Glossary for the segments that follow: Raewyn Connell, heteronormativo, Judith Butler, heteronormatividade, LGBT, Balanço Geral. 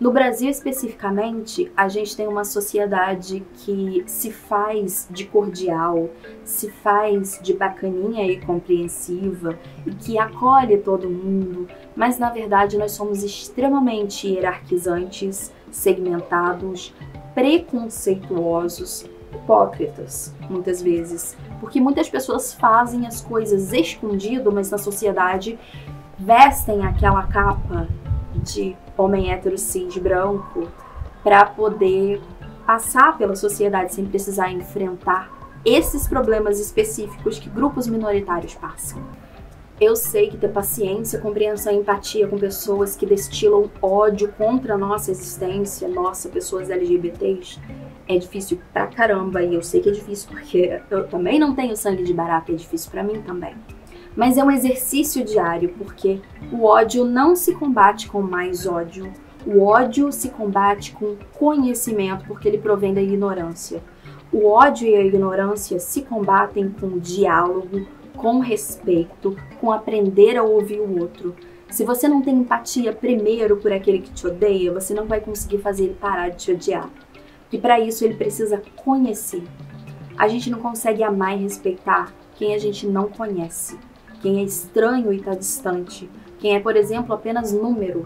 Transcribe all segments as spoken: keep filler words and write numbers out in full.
No Brasil, especificamente, a gente tem uma sociedade que se faz de cordial, se faz de bacaninha e compreensiva, e que acolhe todo mundo, mas na verdade nós somos extremamente hierarquizantes, segmentados, preconceituosos, hipócritas, muitas vezes. Porque muitas pessoas fazem as coisas escondido, mas na sociedade vestem aquela capa de homem hétero cis branco para poder passar pela sociedade sem precisar enfrentar esses problemas específicos que grupos minoritários passam. Eu sei que ter paciência, compreensão e empatia com pessoas que destilam ódio contra a nossa existência, nossa, pessoas L G B T s, é difícil pra caramba, e eu sei que é difícil porque eu também não tenho sangue de barata, é difícil pra mim também. Mas é um exercício diário, porque o ódio não se combate com mais ódio. O ódio se combate com conhecimento, porque ele provém da ignorância. O ódio e a ignorância se combatem com diálogo, com respeito, com aprender a ouvir o outro. Se você não tem empatia primeiro por aquele que te odeia, você não vai conseguir fazer ele parar de te odiar. E para isso ele precisa conhecer. A gente não consegue amar e respeitar quem a gente não conhece. Quem é estranho e está distante, quem é, por exemplo, apenas número.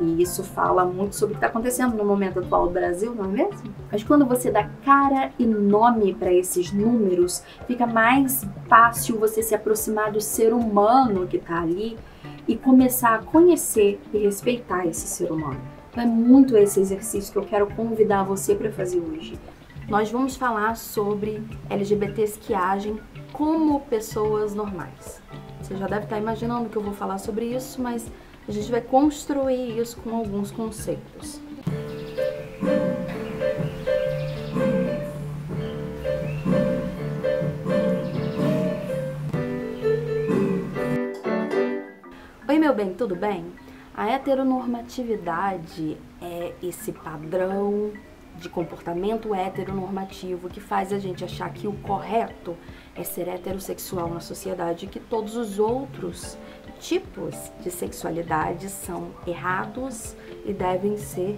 E isso fala muito sobre o que está acontecendo no momento atual do Brasil, não é mesmo? Mas quando você dá cara e nome para esses números, fica mais fácil você se aproximar do ser humano que está ali e começar a conhecer e respeitar esse ser humano. Então é muito esse exercício que eu quero convidar você para fazer hoje. Nós vamos falar sobre L G B T s que agem como pessoas normais. Você já deve estar imaginando que eu vou falar sobre isso, mas a gente vai construir isso com alguns conceitos. Oi, meu bem, tudo bem? A heteronormatividade é esse padrão de comportamento heteronormativo que faz a gente achar que o correto é ser heterossexual na sociedade e que todos os outros tipos de sexualidade são errados e devem ser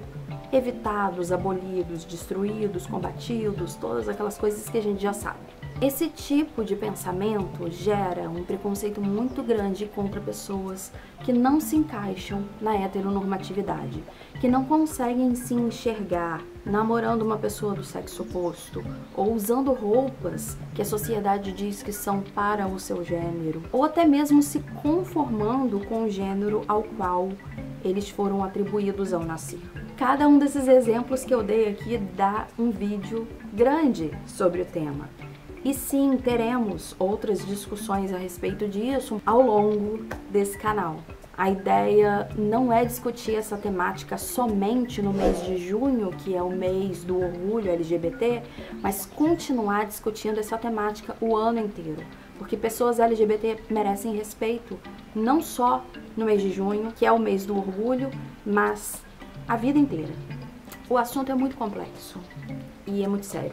evitados, abolidos, destruídos, combatidos, todas aquelas coisas que a gente já sabe. Esse tipo de pensamento gera um preconceito muito grande contra pessoas que não se encaixam na heteronormatividade, que não conseguem se enxergar namorando uma pessoa do sexo oposto, ou usando roupas que a sociedade diz que são para o seu gênero, ou até mesmo se conformando com o gênero ao qual eles foram atribuídos ao nascer. Cada um desses exemplos que eu dei aqui dá um vídeo grande sobre o tema. E sim, teremos outras discussões a respeito disso ao longo desse canal. A ideia não é discutir essa temática somente no mês de junho, que é o mês do orgulho L G B T, mas continuar discutindo essa temática o ano inteiro. Porque pessoas L G B T merecem respeito, não só no mês de junho, que é o mês do orgulho, mas a vida inteira. O assunto é muito complexo e é muito sério.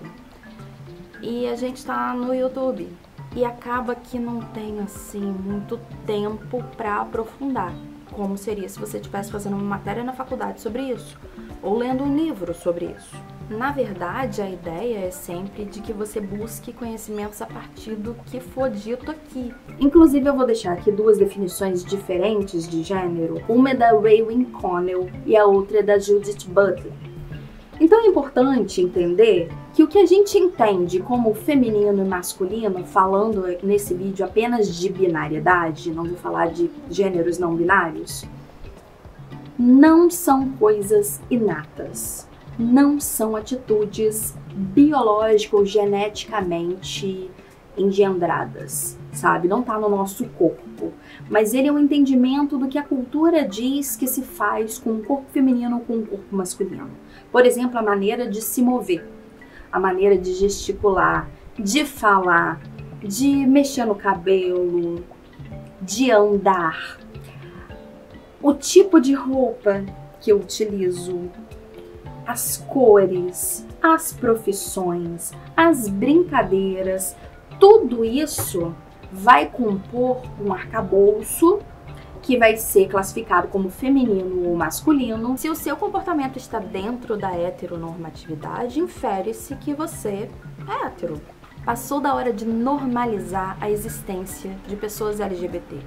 E a gente tá no YouTube e acaba que não tem assim muito tempo pra aprofundar, como seria se você estivesse fazendo uma matéria na faculdade sobre isso ou lendo um livro sobre isso. Na verdade, a ideia é sempre de que você busque conhecimentos a partir do que for dito aqui. Inclusive, eu vou deixar aqui duas definições diferentes de gênero. Uma é da Raewyn Connell e a outra é da Judith Butler. Então é importante entender que o que a gente entende como feminino e masculino, falando nesse vídeo apenas de binariedade, não vou falar de gêneros não binários, não são coisas inatas, não são atitudes biológicas ou geneticamente engendradas, sabe? Não tá no nosso corpo, mas ele é um entendimento do que a cultura diz que se faz com o corpo feminino ou com o corpo masculino. Por exemplo, a maneira de se mover, a maneira de gesticular, de falar, de mexer no cabelo, de andar, o tipo de roupa que eu utilizo, as cores, as profissões, as brincadeiras, tudo isso vai compor um arcabouço que vai ser classificado como feminino ou masculino. Se o seu comportamento está dentro da heteronormatividade, infere-se que você é hétero. Passou da hora de normalizar a existência de pessoas L G B T.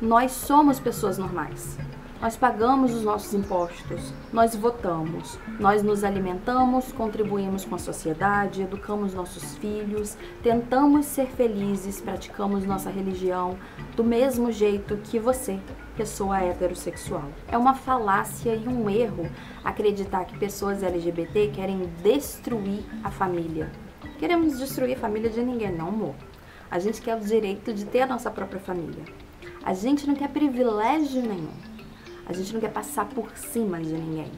Nós somos pessoas normais. Nós pagamos os nossos impostos, nós votamos, nós nos alimentamos, contribuímos com a sociedade, educamos nossos filhos, tentamos ser felizes, praticamos nossa religião do mesmo jeito que você, pessoa heterossexual. É uma falácia e um erro acreditar que pessoas L G B T querem destruir a família. Queremos destruir a família de ninguém, não, amor. A gente quer o direito de ter a nossa própria família. A gente não quer privilégio nenhum. A gente não quer passar por cima de ninguém.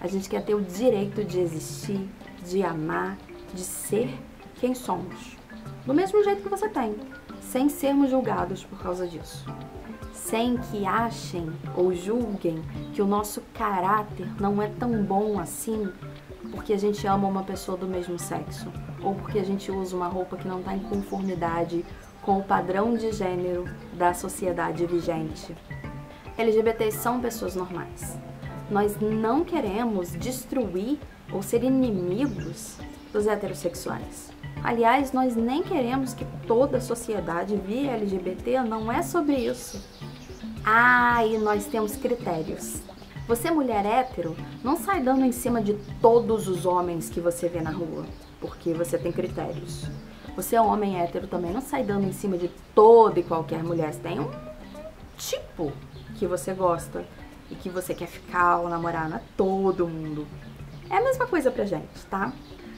A gente quer ter o direito de existir, de amar, de ser quem somos. Do mesmo jeito que você tem, sem sermos julgados por causa disso. Sem que achem ou julguem que o nosso caráter não é tão bom assim porque a gente ama uma pessoa do mesmo sexo ou porque a gente usa uma roupa que não está em conformidade com o padrão de gênero da sociedade vigente. L G B T são pessoas normais. Nós não queremos destruir ou ser inimigos dos heterossexuais. Aliás, nós nem queremos que toda a sociedade via L G B T, não é sobre isso. Ah, e nós temos critérios. Você, mulher hétero, não sai dando em cima de todos os homens que você vê na rua, porque você tem critérios. Você, homem hétero, também não sai dando em cima de toda e qualquer mulher. Você tem um tipo que você gosta e que você quer ficar ou namorar, na todo mundo. É a mesma coisa pra gente, tá?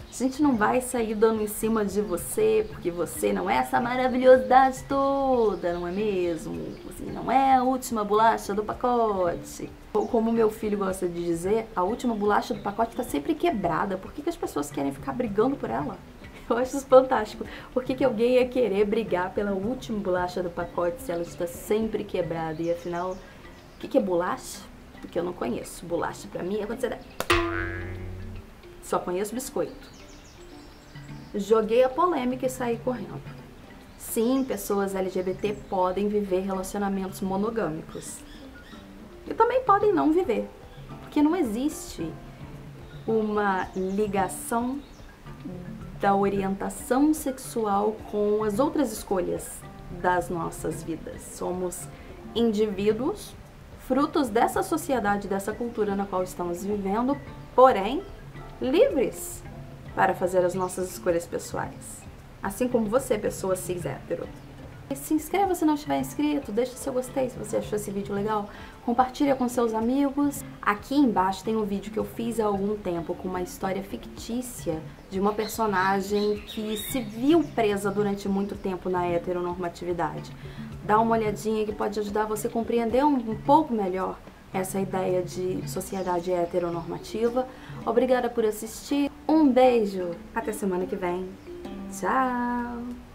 A gente não vai sair dando em cima de você porque você não é essa maravilhosidade toda, não é mesmo? Você não é a última bolacha do pacote. Ou como meu filho gosta de dizer, a última bolacha do pacote tá sempre quebrada. Por que que as pessoas querem ficar brigando por ela? Eu acho isso fantástico. Por que que alguém ia querer brigar pela última bolacha do pacote se ela está sempre quebrada? E afinal, o que que é bolacha? Porque eu não conheço. Bolacha pra mim é quando você dá. Só conheço biscoito. Joguei a polêmica e saí correndo. Sim, pessoas L G B T podem viver relacionamentos monogâmicos. E também podem não viver. Porque não existe uma ligação da orientação sexual com as outras escolhas das nossas vidas. Somos indivíduos, frutos dessa sociedade, dessa cultura na qual estamos vivendo, porém livres para fazer as nossas escolhas pessoais. Assim como você, pessoa cis hétero. Se inscreva se não estiver inscrito, deixa seu gostei se você achou esse vídeo legal, compartilha com seus amigos. Aqui embaixo tem um vídeo que eu fiz há algum tempo com uma história fictícia de uma personagem que se viu presa durante muito tempo na heteronormatividade. Dá uma olhadinha que pode ajudar você a compreender um pouco melhor essa ideia de sociedade heteronormativa. Obrigada por assistir, um beijo, até semana que vem, tchau!